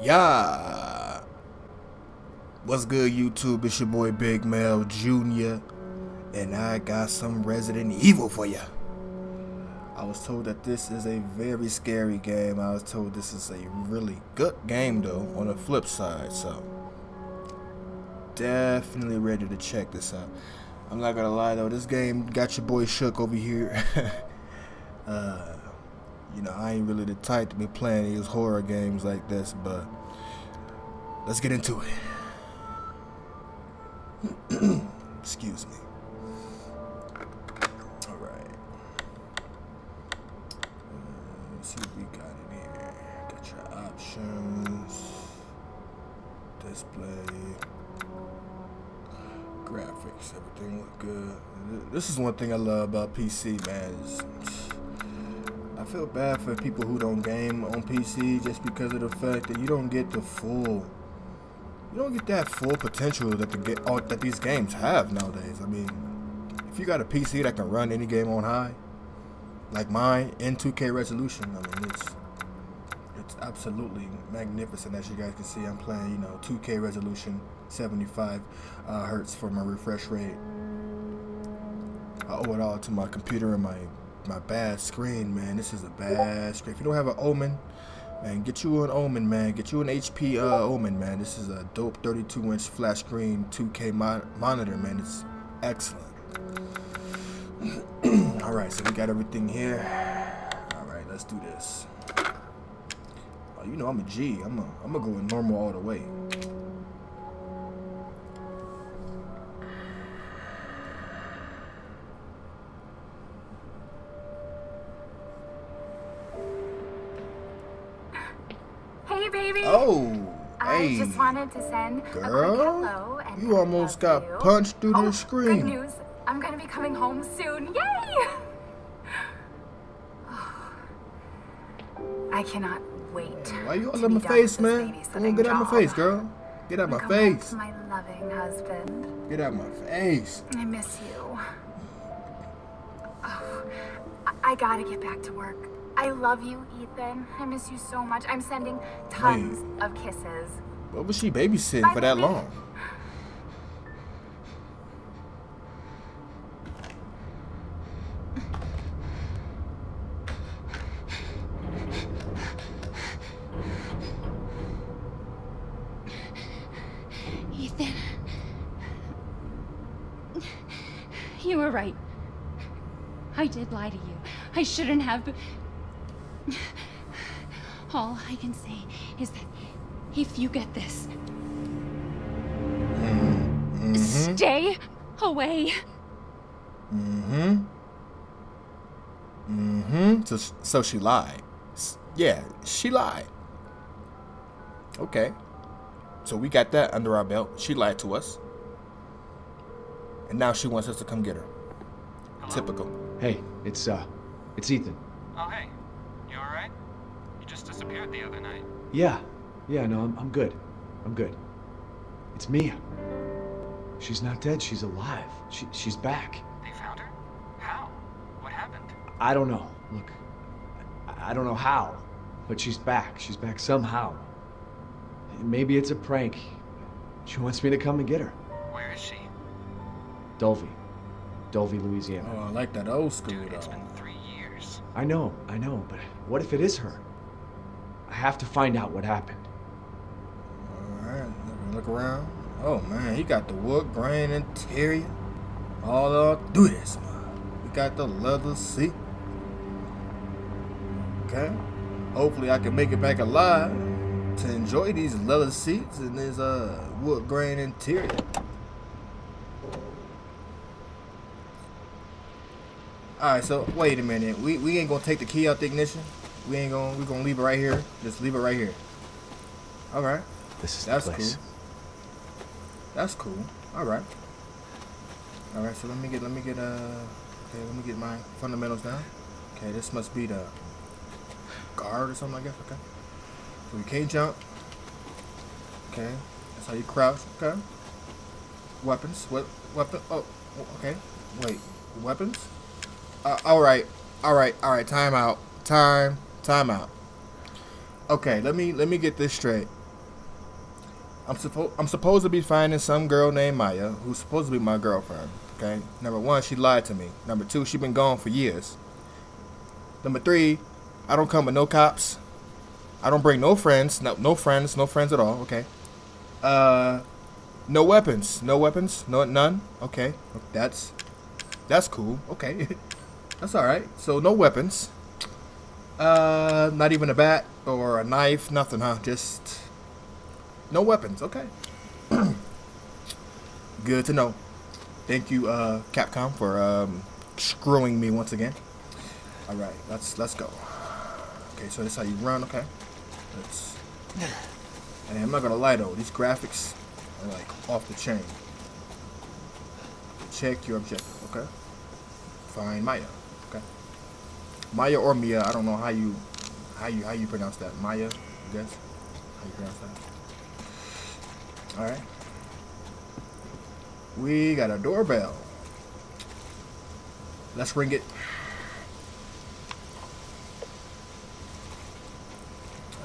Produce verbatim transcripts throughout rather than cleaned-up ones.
Yeah, what's good YouTube, it's your boy Big Mel Junior and I got some Resident Evil for ya. I was told that this is a very scary game. I was told this is a really good game though on the flip side, so definitely ready to check this out. I'm not gonna lie though, this game got your boy shook over here. uh You know, I ain't really the type to be playing these horror games like this, but let's get into it. Excuse me. All right. Uh, let's see what we got in here. Got your options. Display. Graphics. Everything look good. This is one thing I love about P C, man. It's, I feel bad for people who don't game on P C just because of the fact that you don't get the full, you don't get that full potential that the oh, that these games have nowadays. I mean, if you got a P C that can run any game on high, like mine in two K resolution, I mean it's it's absolutely magnificent. As you guys can see, I'm playing you know two K resolution, seventy-five uh, hertz for my refresh rate. I owe it all to my computer and my. My bad screen, man. This is a bad screen. If you don't have an Omen, man, get you an Omen, man. Get you an H P uh, Omen, man. This is a dope thirty-two inch flat screen two K mon monitor, man. It's excellent. All right, so we got everything here. All right, let's do this. Oh, you know I'm a G. I'm a, I'm gonna go in normal all the way. Oh, I hey, just wanted to send girl, a hello and you almost got you. punched through oh, the screen. Good news, I'm gonna be coming home soon. Yay! Oh, I cannot wait. Why you all in my face, man? Come on, get out of my face, girl. Get out of my face. My loving husband. Get out of my face. I miss you. Oh, I gotta get back to work. I love you, Ethan. I miss you so much. I'm sending tons Wait. of kisses. What was she babysitting Bye, for that baby. long? Ethan. You were right. I did lie to you. I shouldn't have, but... All I can say is that if you get this, mm-hmm. stay away. Mm-hmm. Mm-hmm. So, so she lied. Yeah, she lied. Okay. So we got that under our belt. She lied to us. And now she wants us to come get her. Hello? Typical. Hey, it's, uh, it's Ethan. Oh, hey. You alright? You just disappeared the other night. Yeah. Yeah, no, I'm, I'm good. I'm good. It's Mia. She's not dead. She's alive. She, she's back. They found her? How? What happened? I don't know. Look, I, I don't know how, but she's back. She's back somehow. Maybe it's a prank. She wants me to come and get her. Where is she? Dulvey. Dulvey, Louisiana. Oh, I like that old school. Dude, it's been three years. I know, I know, but what if it is her? I have to find out what happened. Alright, look around. Oh man, he got the wood grain interior. All up through this, man. We got the leather seat. Okay. Hopefully I can make it back alive to enjoy these leather seats and this uh wood grain interior. Alright, so wait a minute. We we ain't gonna take the key out the ignition. We ain't gonna we gonna leave it right here. Just leave it right here. All right. This is That's the place. cool. That's cool. All right. All right. So let me get let me get uh. Okay, let me get my fundamentals down. Okay, this must be the guard or something, I guess. Okay. So you can't jump. Okay. That's how you crouch. Okay. Weapons. What weapon? Oh. Okay. Wait. Weapons. Uh, all right. All right. All right. Time out. Time. Time out. Okay, let me let me get this straight. I'm supposed I'm supposed to be finding some girl named Mia who's supposed to be my girlfriend. Okay. Number one, she lied to me. Number two, she been gone for years. Number three, I don't come with no cops. I don't bring no friends. No, no friends. No friends at all. Okay. Uh, no weapons. No weapons. No, none. Okay. That's that's cool. Okay. That's all right. So no weapons. Uh, not even a bat or a knife. Nothing, huh? Just no weapons. Okay. Good to know. Thank you, uh, Capcom, for um, screwing me once again. All right. Let's let's go. Okay, so that's how you run, okay? Let's. And I'm not gonna lie though, these graphics are like off the chain. Check your objective, okay? Find Mia, okay? Mia or Mia, I don't know how you, how you, how you pronounce that. Mia, I guess. How you pronounce that? All right. We got a doorbell. Let's ring it.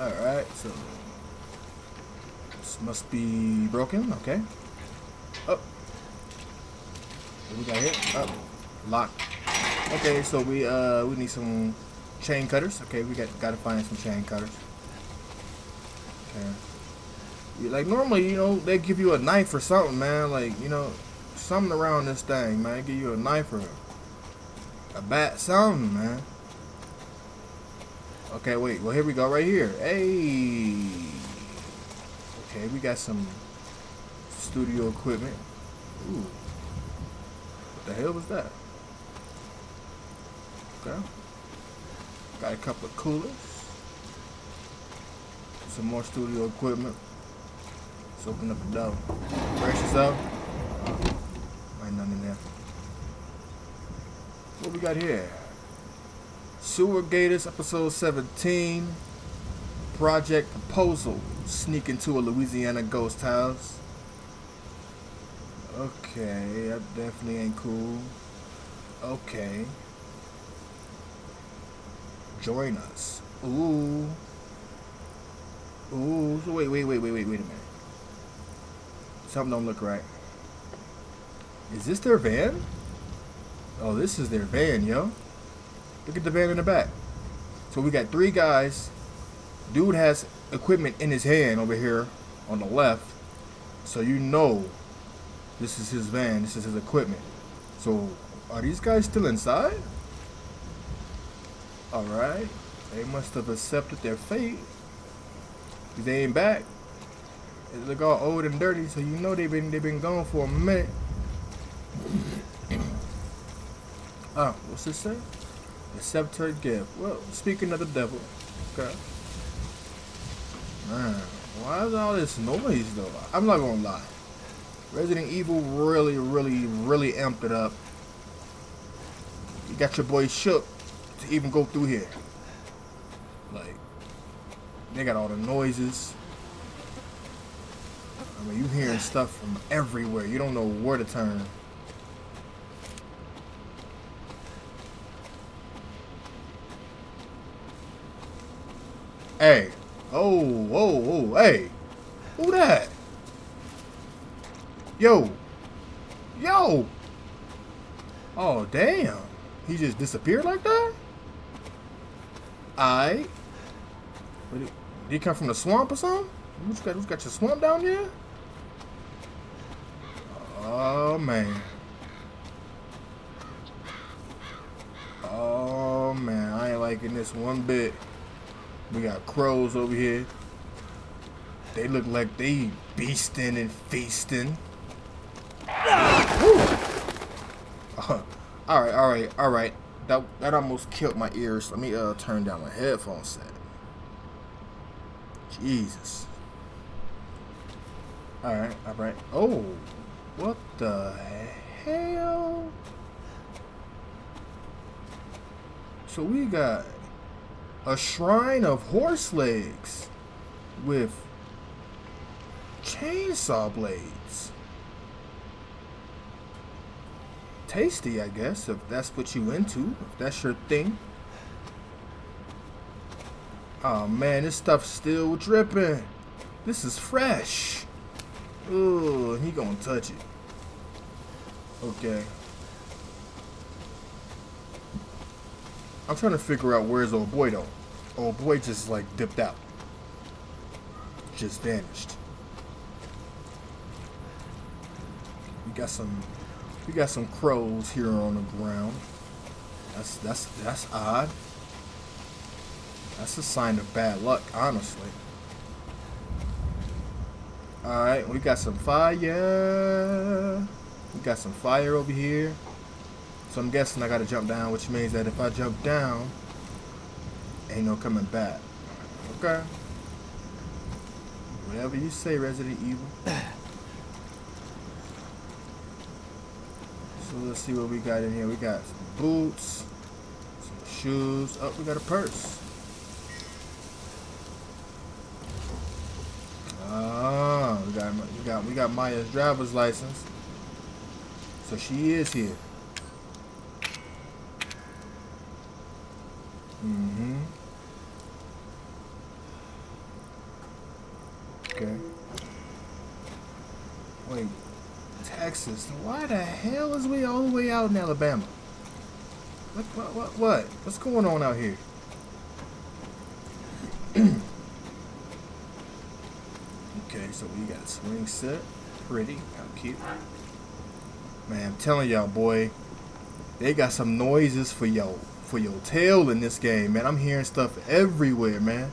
Alright, so this must be broken, okay. Oh. What we got here? Oh. Locked. Okay, so we uh we need some chain cutters. Okay, we got gotta find some chain cutters. Okay. You, like normally, you know, they give you a knife or something, man, like, you know, something around this thing, man. They give you a knife or a, a bat, something, man. Okay, wait. Well, here we go, right here. Hey. Okay, we got some studio equipment. Ooh. What the hell was that? Okay. Got a couple of coolers. Some more studio equipment. Let's open up the door. Brace yourself. Ain't nothing in there. What we got here? Sewer Gators, episode seventeen. Project Proposal. Sneak into a Louisiana ghost house. Okay, that definitely ain't cool. Okay. Join us. Ooh. Ooh. So wait, wait, wait, wait, wait, wait a minute. Something don't look right. Is this their van? Oh, this is their van, yo. Look at the van in the back. So we got three guys. Dude has equipment in his hand over here on the left. So you know this is his van. This is his equipment. So are these guys still inside? Alright. They must have accepted their fate. They ain't back. They look all old and dirty. So you know they've been, they've been gone for a minute. Oh, what's this say? Accept her gift. Well, speaking of the devil, okay. Man, why is all this noise though? I'm not gonna lie. Resident Evil really, really, really amped it up. You got your boy shook to even go through here. Like, they got all the noises. I mean, you hearing stuff from everywhere. You don't know where to turn. Hey, oh, oh, oh, hey, who that? Yo, yo, oh, damn, he just disappeared like that? I, did he come from the swamp or something? Who's got, who's got your swamp down here? Oh, man. Oh, man, I ain't liking this one bit. We got crows over here. They look like they beastin' and feastin'. Uh, all right, all right, all right. That that almost killed my ears. Let me uh turn down my headphone set. Jesus. All right, all right. Oh, what the hell? So we got a shrine of horse legs with chainsaw blades. Tasty, I guess, if that's what you into, if that's your thing. Oh man, this stuff's still dripping. This is fresh. Ooh, he gonna touch it. Okay. I'm trying to figure out where's old boy though. Old boy just like dipped out. Just vanished. We got some we got some crows here on the ground. That's that's that's odd. That's a sign of bad luck, honestly. Alright, we got some fire. We got some fire over here. So I'm guessing I gotta jump down, which means that if I jump down, ain't no coming back. Okay. Whatever you say, Resident Evil. So let's see what we got in here. We got some boots, some shoes. Oh, we got a purse. Ah, we got we got we got Mia's driver's license. So she is here. Mm-hmm. Okay. Wait, Texas. Why the hell is we all the way out in Alabama? What what what what? What's going on out here? Okay, so we got a swing set. Pretty, how cute. Man, I'm telling y'all, boy, they got some noises for y'all. For your tail in this game, man. I'm hearing stuff everywhere, man.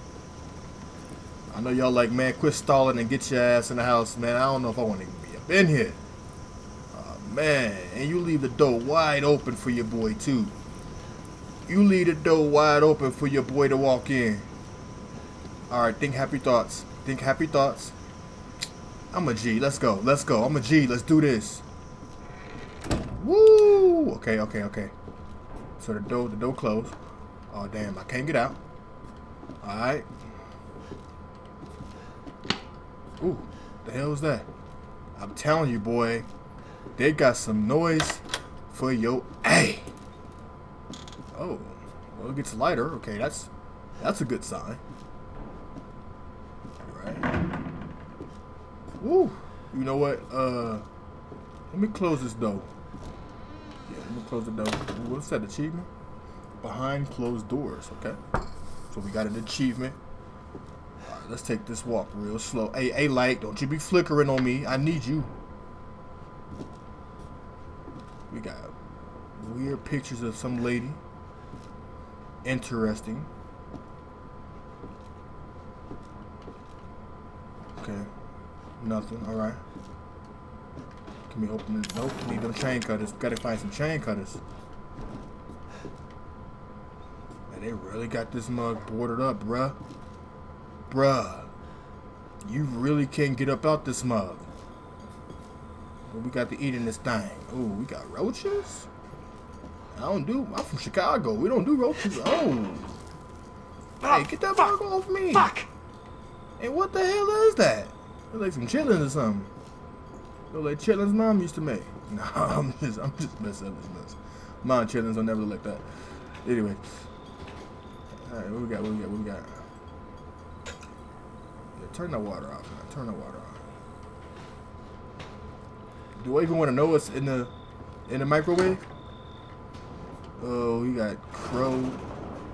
I know y'all like, man, quit stalling and get your ass in the house, man. I don't know if I want to be up in here. Oh, man. And you leave the door wide open for your boy, too. You leave the door wide open for your boy to walk in. Alright, think happy thoughts. Think happy thoughts. I'm a G. Let's go. Let's go. I'm a G. Let's do this. Woo! Okay, okay, okay. So the door, the door closed. Oh damn, I can't get out. All right. Ooh, the hell was that? I'm telling you, boy, they got some noise for your A. Oh, well, it gets lighter. Okay, that's that's a good sign. All right. Woo. You know what? Uh, let me close this door. I'm gonna close the door. What's that achievement? Behind closed doors. Okay. So we got an achievement. All right, let's take this walk real slow. Hey, hey, light, don't you be flickering on me. I need you. We got weird pictures of some lady. Interesting. Okay. Nothing. All right. Can we open this? Nope, we need them chain cutters. Gotta find some chain cutters. Man, they really got this mug boarded up, bruh. Bruh. You really can't get up out this mug. But we got to eat in this thing. Ooh, we got roaches? I don't do. I'm from Chicago. We don't do roaches. Oh. Hey, get that mug off me. Fuck. Hey, what the hell is that? It's like some chillin' or something. Look like Chitlin's mom used to make. Nah, I'm just, I'm just messing up this mess. Mom Chitlin's don't never look like that. Anyway. Alright, what we got, what we got, what we got? Yeah, turn the water off, man. Turn the water off. Do I even want to know what's in the, in the microwave? Oh, we got crow.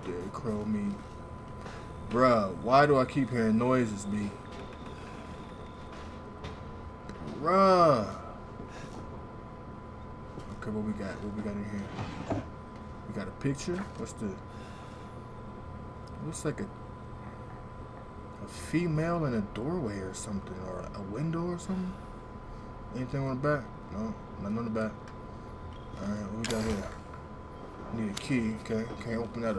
Dead crow meat. Bruh, why do I keep hearing noises, B? Bruh. Okay, what we got? What we got in here? We got a picture. What's the? Looks like a a female in a doorway or something, or a window or something. Anything on the back? No, nothing on the back. All right, what we got here? I need a key. Okay, can't open that up.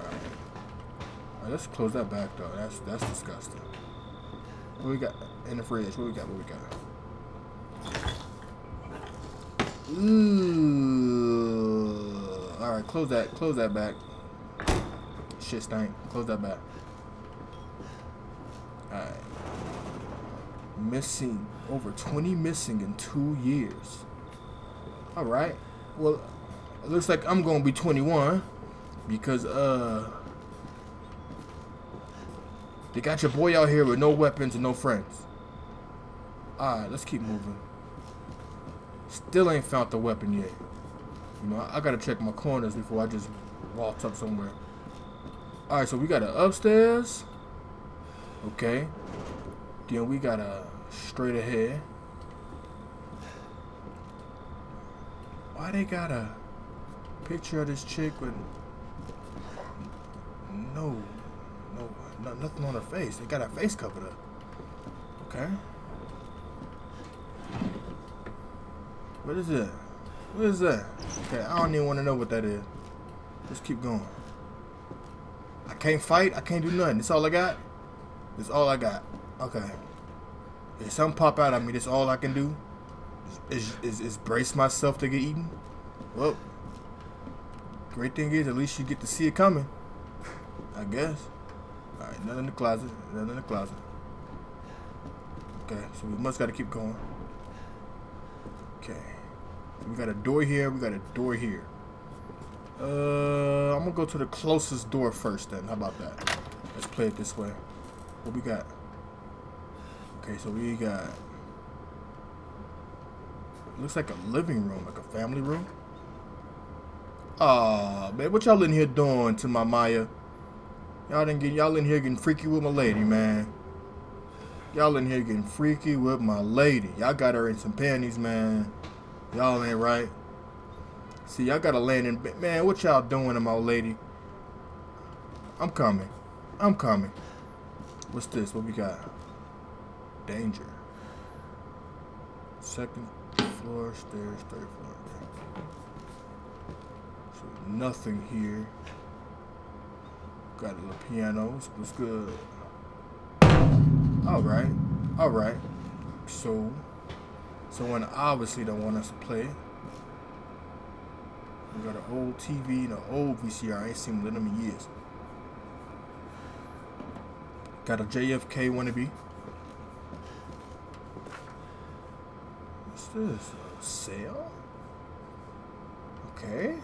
All right. All right, let's close that back though. That's that's disgusting. What we got in the fridge? What we got? What we got? Ooh. All right, close that. Close that back. Shit stank. Close that back. All right. Missing over twenty missing in two years. All right. Well, it looks like I'm gonna be twenty-one because uh. They got your boy out here with no weapons and no friends. Alright, let's keep moving. Still ain't found the weapon yet. You know, I, I gotta check my corners before I just walk up somewhere. Alright, so we got a upstairs. Okay. Then we got a straight ahead. Why they got a picture of this chick with no, no, no nothing on her face? They got her face covered up. Okay. What is that? What is that? Okay, I don't even want to know what that is. Let's keep going. I can't fight. I can't do nothing. That's all I got. That's all I got. Okay. If something pop out at me, that's all I can do. Is, is, is brace myself to get eaten. Well, great thing is, at least you get to see it coming, I guess. Alright, nothing in the closet. Nothing in the closet. Okay, so we must gotta keep going. Okay. We got a door here. We got a door here. Uh, I'm gonna go to the closest door first then. How about that? Let's play it this way. What we got? Okay, so we got... looks like a living room, like a family room. Ah, man, what y'all in here doing to my Maya? Y'all didn't get y'all in here getting freaky with my lady, man. Y'all in here getting freaky with my lady. Y'all got her in some panties, man. Y'all ain't right. See, y'all got to land in bed, man. What y'all doing to my lady? I'm coming. I'm coming. What's this? What we got? Danger. Second. Floor, stairs, third floor. So nothing here. Got a little piano. What's good? All right, all right. So, someone obviously don't want us to play it. We got an old T V and an old V C R. I ain't seen one of them in years. Got a J F K wannabe. This a sale? Okay.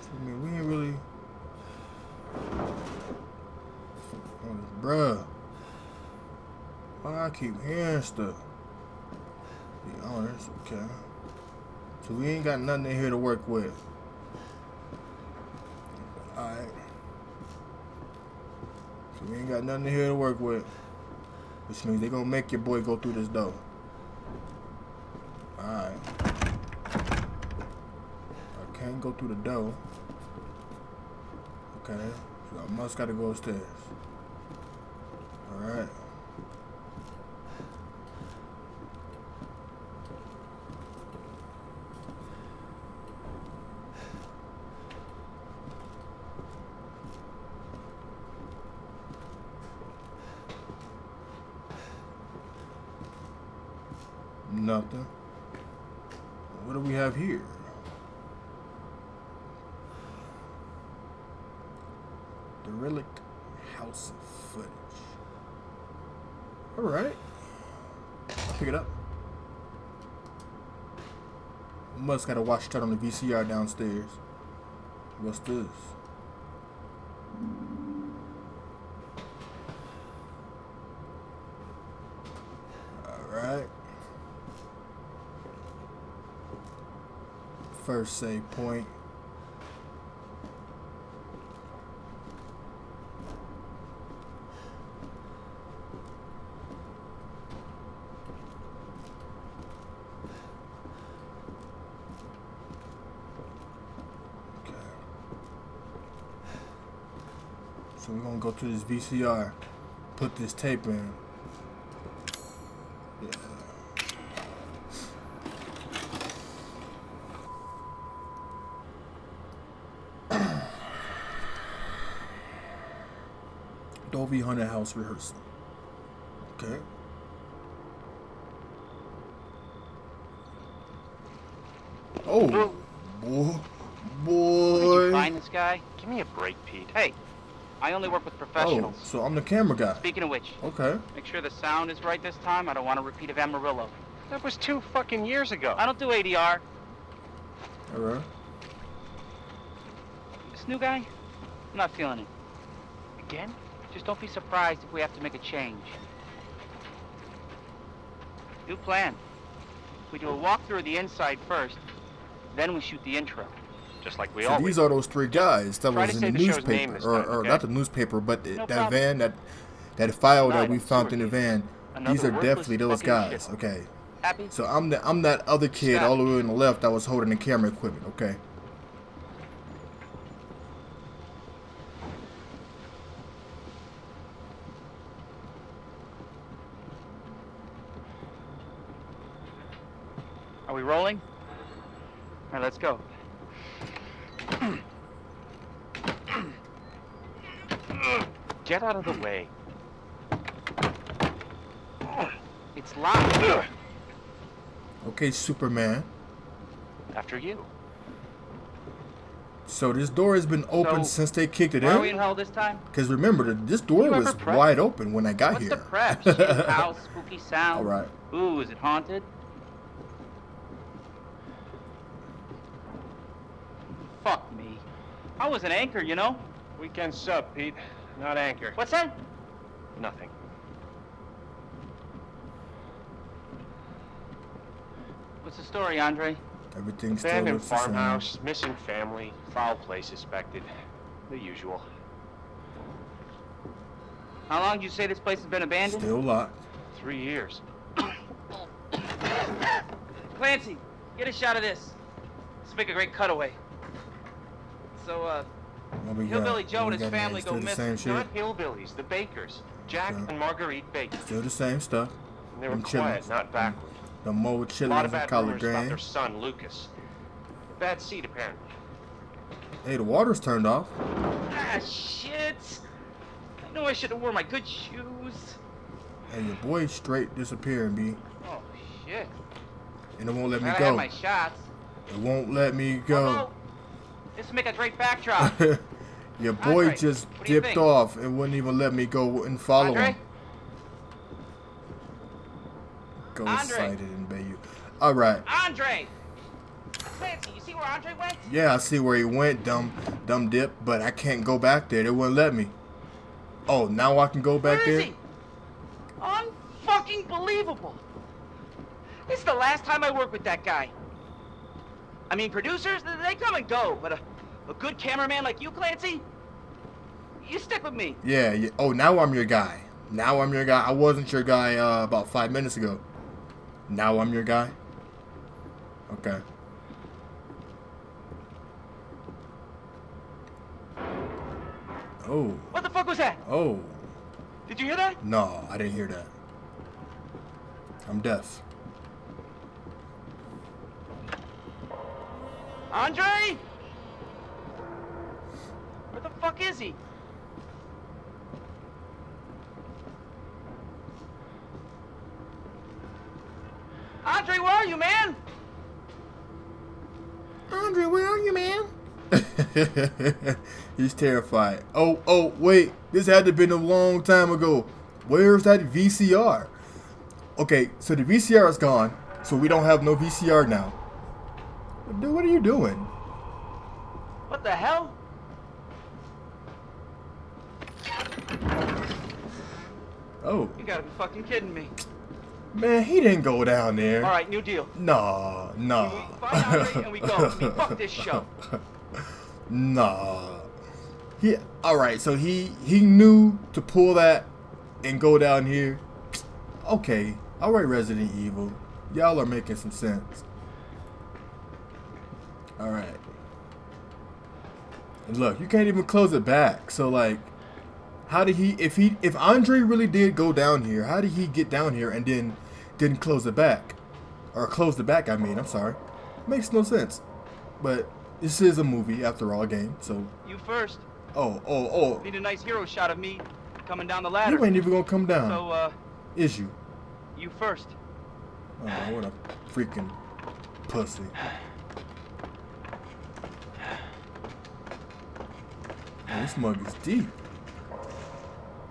So, I mean, we ain't really. Oh, bruh. Why I keep hearing stuff? Be honest, okay. So we ain't got nothing in here to work with. Alright. We ain't got nothing here to work with. Which means they're gonna make your boy go through this door. Alright. I can't go through the door. Okay. So I must gotta go upstairs. Alright. Nothing. What do we have here? Derelict house footage. Alright. Pick it up. Must gotta watch that on the V C R downstairs. What's this? First save point. Okay. So we're gonna go to this V C R, put this tape in. Dolby Hunter House rehearsal. Okay. Oh, boy, boy. Boy. Did you find this guy? Give me a break, Pete. Hey, I only work with professionals. Oh, so I'm the camera guy. Speaking of which. Okay. Make sure the sound is right this time. I don't want a repeat of Amarillo. That was two fucking years ago. I don't do A D R. Hello? This new guy? I'm not feeling it. Again? Just don't be surprised if we have to make a change. New plan. We do a walkthrough of the inside first, then we shoot the intro. Just like we so always. These are those three guys that Try was in the, the newspaper, or, or okay? not the newspaper, but no that problem. van, that that file no, that we found in the van. Another these are definitely those guys, shit. okay? Happy? So I'm the I'm that other kid Stop. all the way on the left that was holding the camera equipment, okay? Are we rolling? All right, let's go. Get out of the way. It's locked. Okay, Superman. After you. So this door has been open so since they kicked it why in. Are we in hell this time? Because remember, this door was prepped? wide open when I got What's here. What's the prep? House, spooky sound. All right. Ooh, is it haunted? Fuck me. I was an anchor, you know. Weekend sub, Pete. Not anchor. What's that? Nothing. What's the story, Andre? Everything's still abandoned farmhouse, missing family, foul play suspected. The usual. How long do you say this place has been abandoned? Still locked. Three years. Clancy, get a shot of this. Let's make a great cutaway. So, uh, Hillbilly Joe and his family go missing. Not hillbillies, the Bakers. Jack and Marguerite Baker. Still the same stuff. They were quiet, not backward. The mold chitlins and collard greens. About their son Lucas. Bad seed apparently. Hey, the water's turned off. Ah, shit! I know I should have worn my good shoes. Hey, your boy's straight disappearing, B. Oh shit! And it won't let me go. I had my shots. It won't let me go. Hello? This will make a great backdrop. Your boy Andre, just dipped off and wouldn't even let me go and follow Andre? him. Go sighted in Bayou. All right. Andre. Clancy, you see where Andre went? Yeah, I see where he went, dumb, dumb dip. But I can't go back there. They wouldn't let me. Oh, now I can go back where is there. He? Unfucking believable. This is the last time I work with that guy. I mean, producers, they come and go, but a, a good cameraman like you, Clancy, you stick with me. Yeah, yeah. Oh, now I'm your guy. Now I'm your guy. I wasn't your guy uh, about five minutes ago. Now I'm your guy. Okay. Oh. What the fuck was that? Oh. Did you hear that? No, I didn't hear that. I'm deaf. Andre? Where the fuck is he? Andre, where are you, man? Andre, where are you, man? He's terrified. Oh, oh, wait. This had to have been a long time ago. Where's that V C R? Okay, so the V C R is gone. So we don't have no V C R now. Dude, what are you doing? What the hell? Oh. You gotta be fucking kidding me. Man, he didn't go down there. Alright, new deal. Nah, nah. We find Andre and we go. We fuck this show. Nah. He, alright, so he, he knew to pull that and go down here. Okay. Alright, Resident Evil. Y'all are making some sense. All right. And look, you can't even close it back. So like, how did he? If he, if Andre really did go down here, how did he get down here and then didn't close it back, or close the back? I mean, I'm sorry, makes no sense. But this is a movie after all, game. So you first. Oh, oh, oh. Need a nice hero shot of me coming down the ladder. You ain't even gonna come down. So uh, is you? You first. Oh, what a freaking pussy. This mug is deep.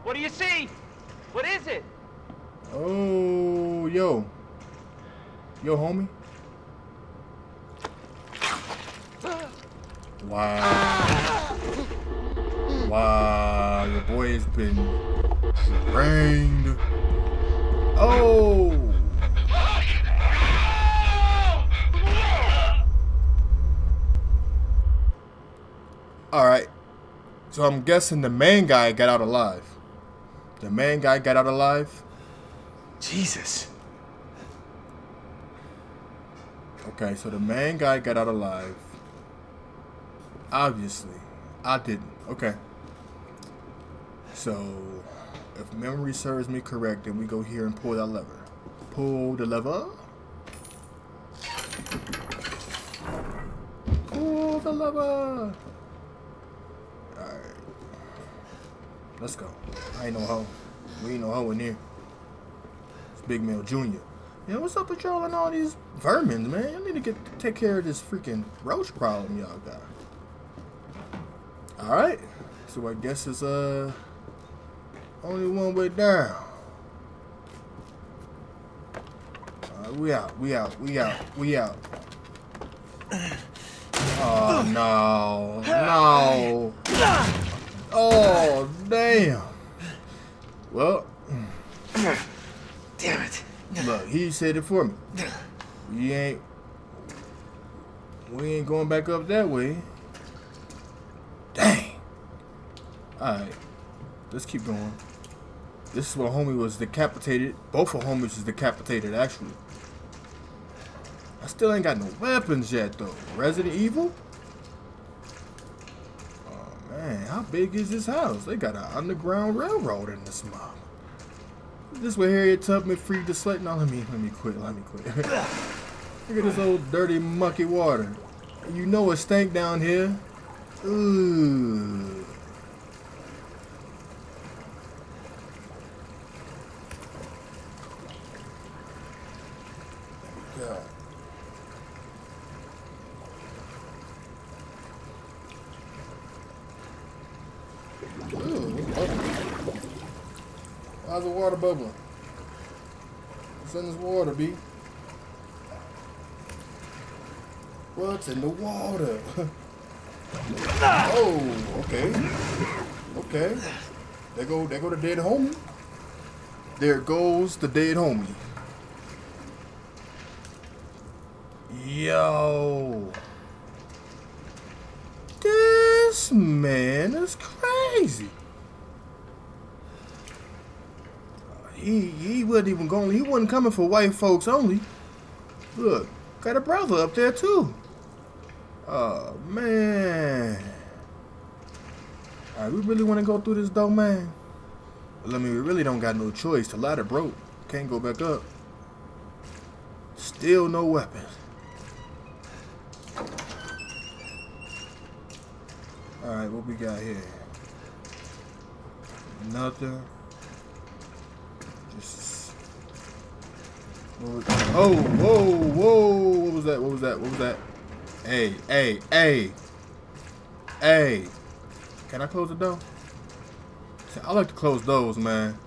What do you see? What is it? Oh, yo. Yo, homie. Wow. Wow, your boy has been rained. Oh! Alright, so I'm guessing the main guy got out alive. The main guy got out alive? Jesus. Okay, so the main guy got out alive. Obviously, I didn't. Okay. So, if memory serves me correct, then we go here and pull that lever. Pull the lever. Pull the lever. Let's go. I ain't no hoe. We ain't no hoe in here. It's Big Male Junior Yeah, what's up with y'all and all these vermins, man? Y'all need to get take care of this freaking roach problem y'all got. Alright. So I guess it's uh only one way down. Alright, we out, we out, we out, we out. Oh no. No. Oh damn! Well, damn it! Look, he said it for me. We ain't, we ain't going back up that way. Dang! All right, let's keep going. This is where homie was decapitated. Both of homies is decapitated, actually. I still ain't got no weapons yet, though. Resident Evil. Man, how big is this house? They got an underground railroad in this mob. This where Harriet Tubman freed the slave. No, let me let me quit. Let me quit. Look at this old dirty mucky water. You know it stank down here. Ooh. God. How's the water bubbling? What's in this water, B? What's in the water? Oh, okay. Okay. There go, there go the dead homie. There goes the dead homie. Yo. This man is crazy. He, he wasn't even going, he wasn't coming for white folks only. Look, got a brother up there too. Oh, man. All right, we really want to go through this though, man. Well, I mean, we really don't got no choice. The ladder broke. Can't go back up. Still no weapons. All right, what we got here? Nothing. Just, what was, oh, whoa, whoa, what was that? What was that? What was that? Hey, hey, hey, hey. Can I close the door? See, I like to close those, man.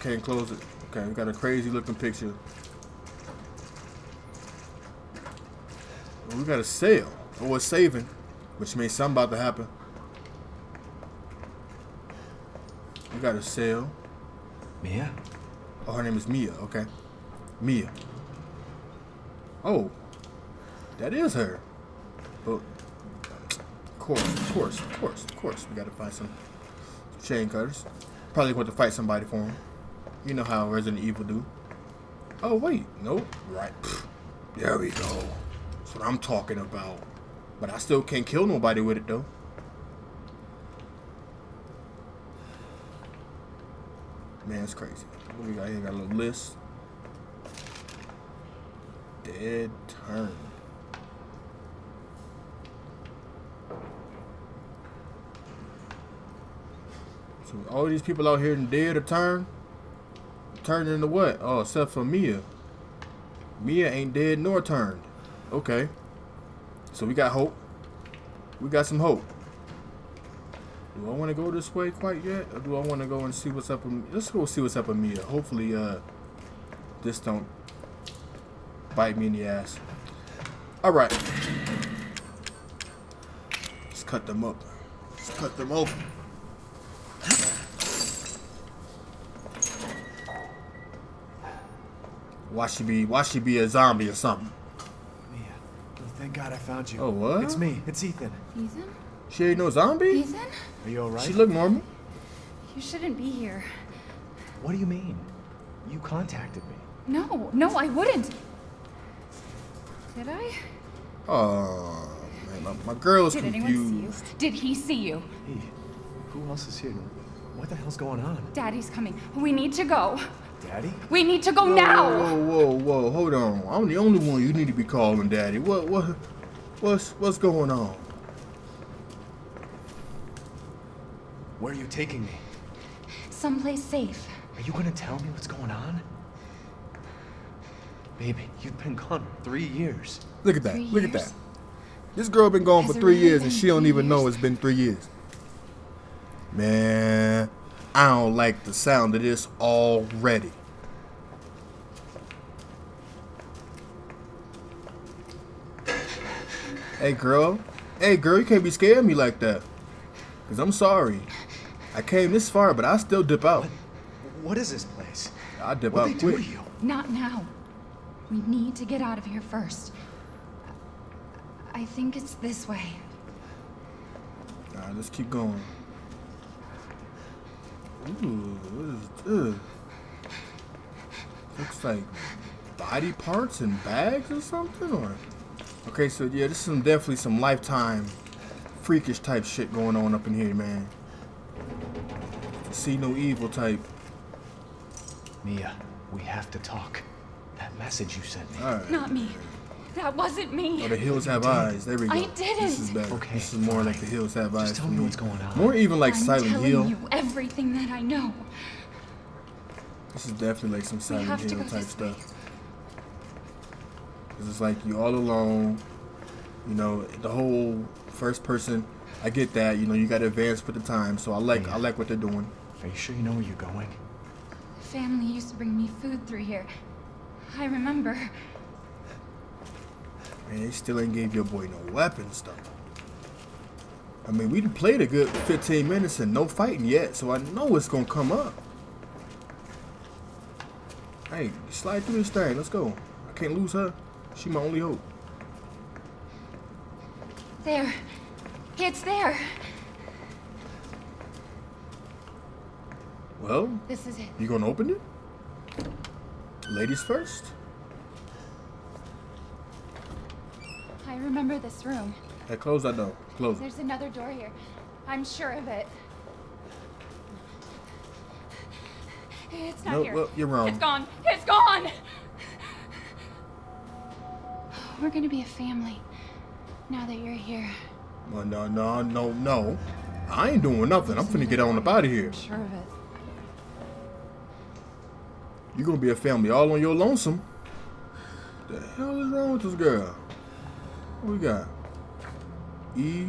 Can't close it. Okay, we got a crazy looking picture. We got a sale. Oh, we're saving, which means something about to happen. We got a sale. Mia? Oh, her name is Mia, okay. Mia. Oh, that is her. But, of course, of course, of course, of course. We gotta find some chain cutters. Probably want to fight somebody for him. You know how Resident Evil do. Oh, wait, nope, right. There we go. That's what I'm talking about. But I still can't kill nobody with it, though. Man, it's crazy. What we got here? Got a little list. Dead turn. So all these people out here in dead or turn? Turned into what? Oh, except for Mia. Mia ain't dead nor turned. Okay. So we got hope. We got some hope. Do I want to go this way quite yet, or do I want to go and see what's up with me? Let's go see what's up with Mia. Hopefully, uh, this don't bite me in the ass. All right. cut them up. Cut them open. Why she be? Why she be a zombie or something? Mia, thank God I found you. Oh what? It's me. It's Ethan. Ethan? She ain't no zombie. Ethan? Are you all right? She look normal. You shouldn't be here. What do you mean? You contacted me. No, no, I wouldn't. Did I? Oh, man, my, my girl is confused. Did anyone see you? Did he see you? Hey, who else is here? What the hell's going on? Daddy's coming. We need to go. Daddy? We need to go whoa, now. Whoa, whoa, whoa, hold on. I'm the only one you need to be calling Daddy. What, what, what's, what's going on? Where are you taking me? Someplace safe. Are you gonna tell me what's going on? Baby, you've been gone for three years. Look at that. Three Look years? at that. This girl been gone Has for three really years and she don't even years? know it's been three years. Man, I don't like the sound of this already. Hey, girl. Hey, girl, you can't be scared of me like that. Because I'm sorry. I came this far, but I still dip out. What, what is this place? I dip what out quick. You? Not now. We need to get out of here first. I think it's this way. All right, let's keep going. Ooh, what is this? Looks like body parts and bags or something, or? Okay, so yeah, this is some, definitely some Lifetime freakish type shit going on up in here, man. See no evil type. Mia, we have to talk. That message you sent me. Right. Not me. That wasn't me. Oh, the hills have eyes. There we go. I didn't. This is better. Okay. This is more like the hills have eyes. Just tell me what's going on. More even like I'm Silent Hill. You everything that I know. This is definitely like some Silent Hill type stuff. Cause it's like you all alone. You know the whole first person. I get that. You know you got to advance for the time. So I like yeah. I like what they're doing. Are you sure you know where you're going? Family used to bring me food through here. I remember. Man, they still ain't gave your boy no weapons though. I mean, we played a good fifteen minutes and no fighting yet, so I know it's gonna come up. Hey, slide through this thing. Let's go. I can't lose her. She my only hope. There. It's there. Well, this is it. You gonna open it? Ladies first. I remember this room. Hey, close that door. Close. There's another door here. I'm sure of it. It's not nope, here. Well, you're wrong. It's gone. It's gone. We're gonna be a family now that you're here. No, no, no, no, no. I ain't doing nothing. There's I'm finna get on up out of here. I'm sure of it. You're gonna be a family all on your lonesome. What the hell is wrong with this girl? What we got? E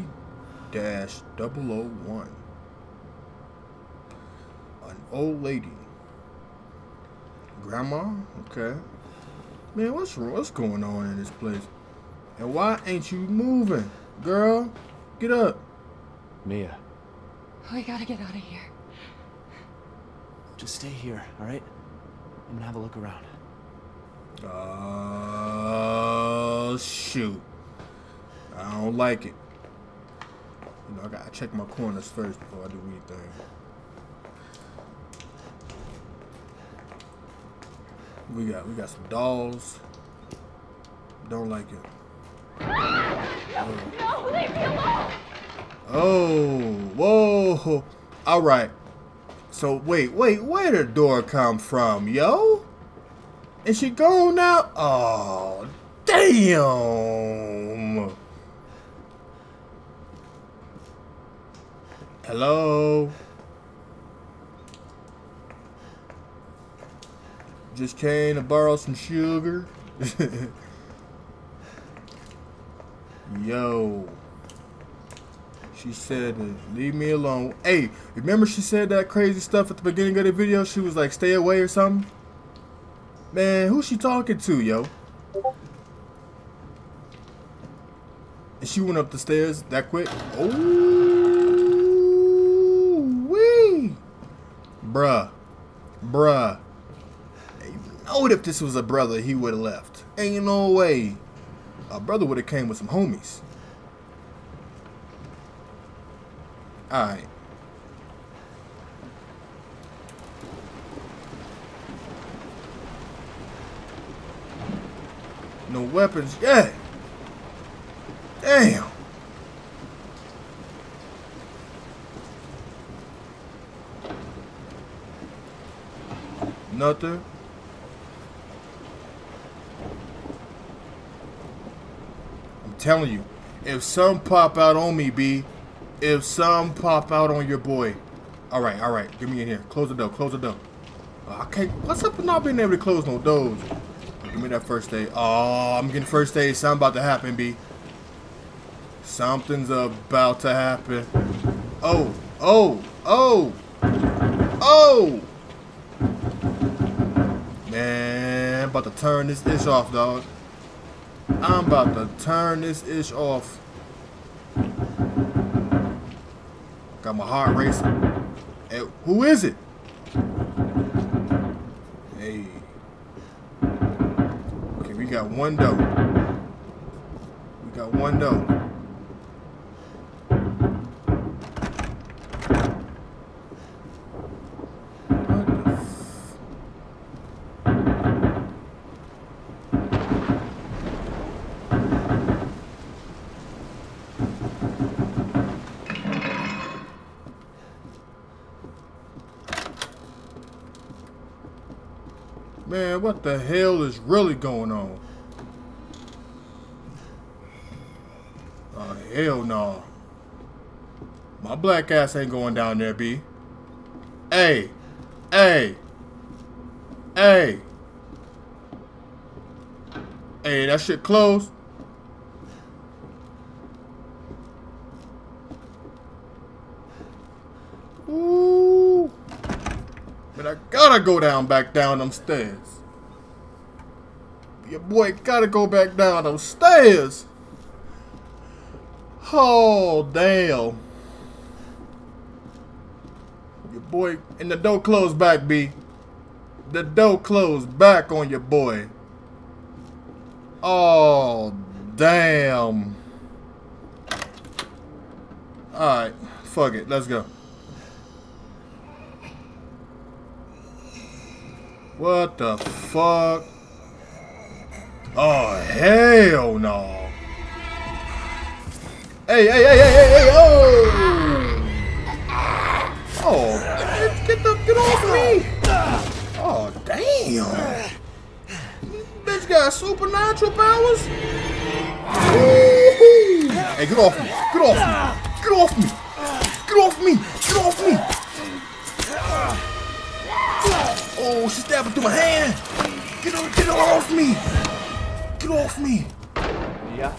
zero zero one. An old lady. Grandma? Okay. Man, what's what's going on in this place? And why ain't you moving? Girl, get up. Mia. We gotta get out of here. Just stay here, alright? And have a look around. Oh, uh, shoot. I don't like it. You know, I gotta check my corners first before I do anything. We got we got some dolls. Don't like it. No, leave me alone. Oh, whoa. All right. So wait, wait, where the door come from, yo? Is she gone now? Oh, damn! Hello? Just came to borrow some sugar. Yo. She said, leave me alone. Hey, remember she said that crazy stuff at the beginning of the video? She was like, stay away or something? Man, who's she talking to, yo? And she went up the stairs that quick. Oh, wee. Bruh. Bruh. You know, if this was a brother, he would have left. Ain't no way. A brother would have came with some homies. Alright. No weapons yet. Damn. Nothing. I'm telling you, if some pop out on me, B, if some pop out on your boy. All right, all right, get me in here. Close the door, close the door. I can't, what's up with not being able to close no doors? Give me that first aid. Oh, I'm getting first aid. Something about to happen, B. Something's about to happen. Oh, oh, oh, oh. Man, I'm about to turn this ish off, dog. I'm about to turn this ish off. Got my heart racing. Hey, who is it? Hey. We got one doe. We got one doe. What the f- Man, what the hell is really going on? Hell no. My black ass ain't going down there, B. Hey. Hey. Hey. Hey, that shit closed. Ooh. But I gotta go down back down them stairs. Your boy gotta go back down those stairs. Oh, damn. Your boy, and the door closed back, B. The door closed back on your boy. Oh, damn. Alright, fuck it, let's go. What the fuck? Oh, hell no. Hey, hey, hey, hey, hey, hey, oh! Oh, get, get, the, get off me! Oh, damn! This bitch got supernatural powers? Woo-hoo. Hey, get off me! Get off me! Get off me! Get off me! Get off me! Oh, she's stabbing through my hand! Get off, get off me! Get off me! Yeah.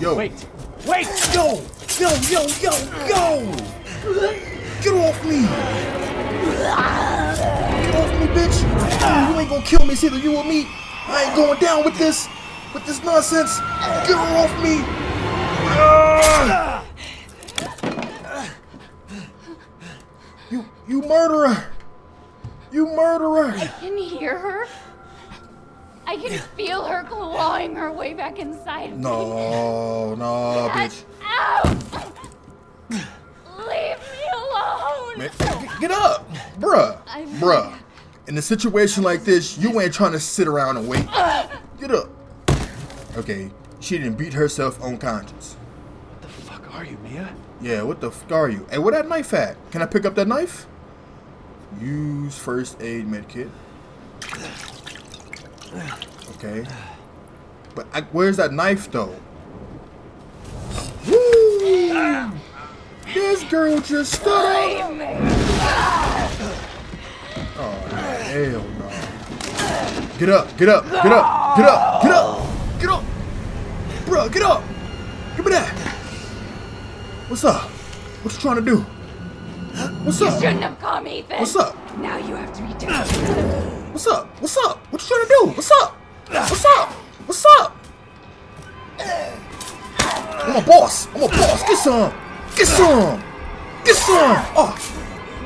Yo. Wait. Wait! Yo! Yo, yo, yo, yo! Get off me! Get off me, bitch! You ain't gonna kill me, it's either you or me! I ain't going down with this! With this nonsense! Get off me! You, you murderer! You murderer! I can hear her. I can feel her clawing her way back inside. No, me. no, bitch. Out! Leave me alone! Man, get up! Bruh. I'm Bruh. Like... In a situation like this, you ain't trying to sit around and wait. Get up. Okay, she didn't beat herself unconscious. What the fuck are you, Mia? Yeah, what the fuck are you? Hey, where that knife at? Can I pick up that knife? Use first aid medkit. Okay, but I, where's that knife though? Woo! Ah. This girl just stood up. Ah. Oh hell no! Get up! Get up! Get up! Get up! Get up! Get up! Bro, get up! Give me that! What's up? What you trying to do? What's up? You shouldn't have come, Ethan. What's up? Now you have to be dead. What's up? What's up? What you trying to do? What's up? What's up? What's up? What's up? I'm a boss. I'm a boss. Get some. Get some. Get some. Oh,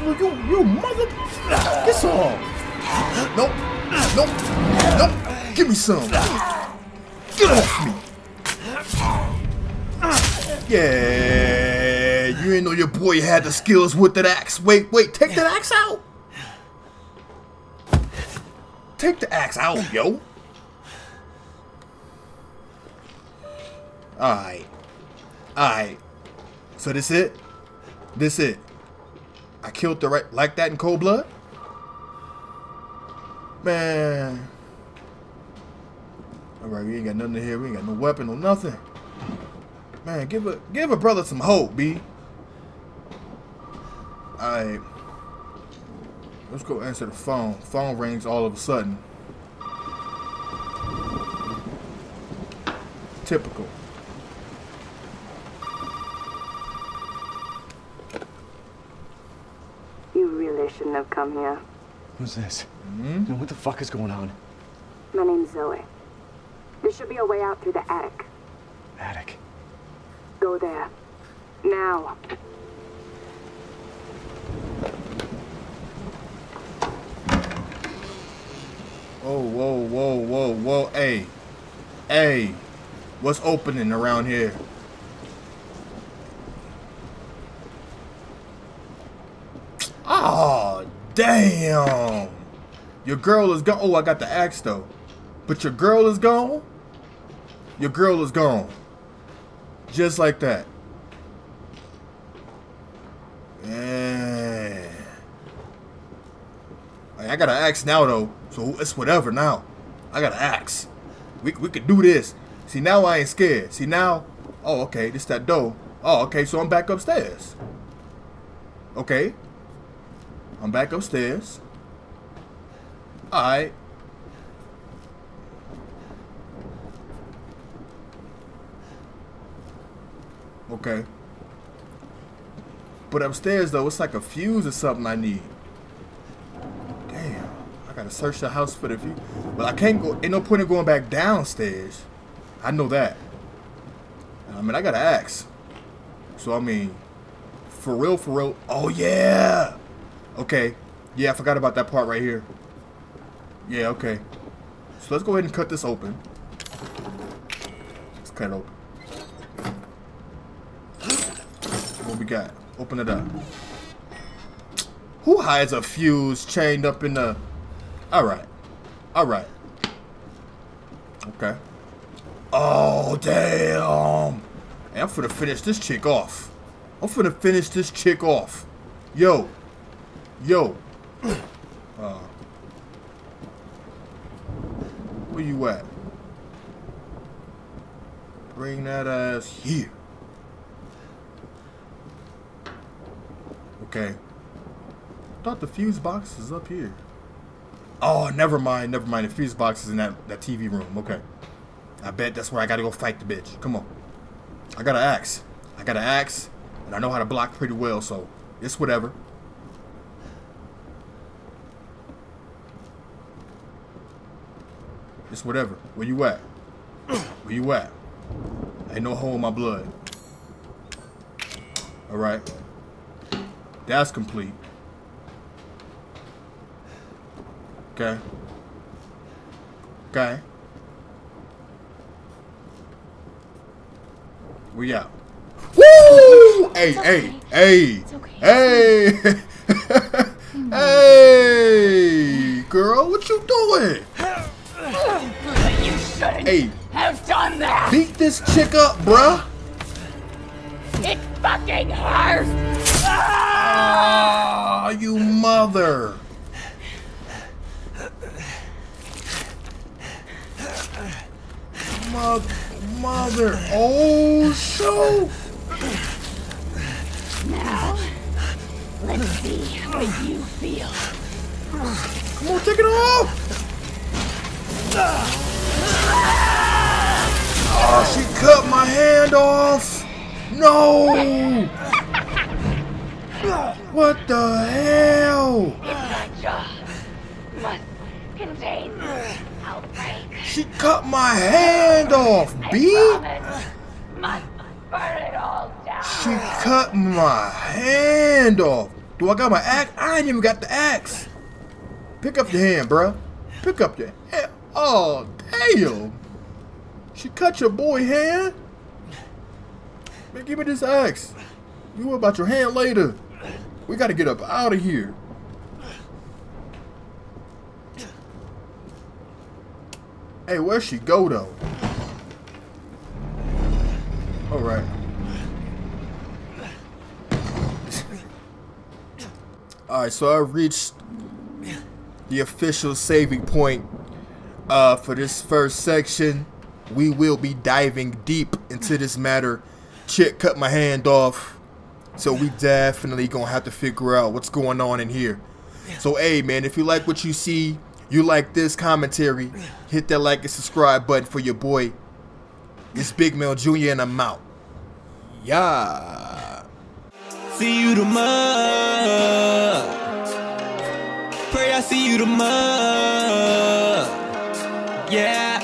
you, you mother. Get some. Nope. Nope. Nope. Give me some. Get off me. Yeah. You ain't know your boy had the skills with that axe. Wait, wait. Take that axe out. Take the axe out, yo. Alright. Alright. So this it? This it. I killed the right like that in cold blood? Man. Alright, we ain't got nothing here. We ain't got no weapon or nothing. Man, give a give a brother some hope, B. Alright. Let's go answer the phone. Phone rings all of a sudden. Typical. Shouldn't have come here. Who's this? Mm-hmm. And what the fuck is going on? My name's Zoe. There should be a way out through the attic. Attic? Go there. Now. Oh, whoa, whoa, whoa, whoa. Hey. Hey. What's opening around here? Oh, damn. Your girl is gone. Oh, I got the axe, though. But your girl is gone? Your girl is gone. Just like that. Yeah. I got an axe now, though. So it's whatever now. I got an axe. We, we could do this. See, now I ain't scared. See, now. Oh, okay. This that door. Oh, okay. So I'm back upstairs. Okay. I'm back upstairs. Alright. Okay. But upstairs, though, it's like a fuse or something I need. Damn. I gotta search the house for the fuse. But I can't go. Ain't no point in going back downstairs. I know that. I mean, I got an axe. So, I mean, for real, for real. Oh, yeah! Okay, yeah, I forgot about that part right here. Yeah, okay. So let's go ahead and cut this open. Let's cut it open. What we got? Open it up. Who hides a fuse chained up in the... Alright. Alright. Okay. Oh, damn. Hey, I'm finna finish this chick off. I'm finna finish this chick off. Yo. Yo, uh, where you at? Bring that ass here. Okay. Thought the fuse box is up here. Oh, never mind, never mind. The fuse box is in that that T V room. Okay. I bet that's where I gotta go fight the bitch. Come on. I got an axe. I got an axe, and I know how to block pretty well, so it's whatever. It's whatever. Where you at? Where you at? Ain't no hole in my blood. Alright. That's complete. Okay. Okay. We out. Woo! Hey, hey, hey. Hey. Hey. Girl, what you doing? You shouldn't hey, have done that. Beat this chick up, bruh. It fucking hurts. Ah, you mother. Mother, mother. Oh, shoot. Now, let's see how you feel. Come on, take it off. Oh, she cut my hand off! No! What the hell? In my jaw must contain outbreak. She cut my hand off, B! She cut my hand off. Do I got my axe? I ain't even got the axe. Pick up the hand, bruh. Pick up the hand. Oh, damn. She cut your boy hand? Man, give me this axe. You about your hand later. We gotta get up out of here. Hey, where'd she go though? All right. All right, so I reached the official saving point uh, for this first section. We will be diving deep into this matter. Chick cut my hand off, so we definitely gonna have to figure out what's going on in here. So, hey, man, if you like what you see, you like this commentary, hit that like and subscribe button for your boy. It's Big Mel Junior and I'm out. Yeah. See you tomorrow. Pray I see you tomorrow. Yeah.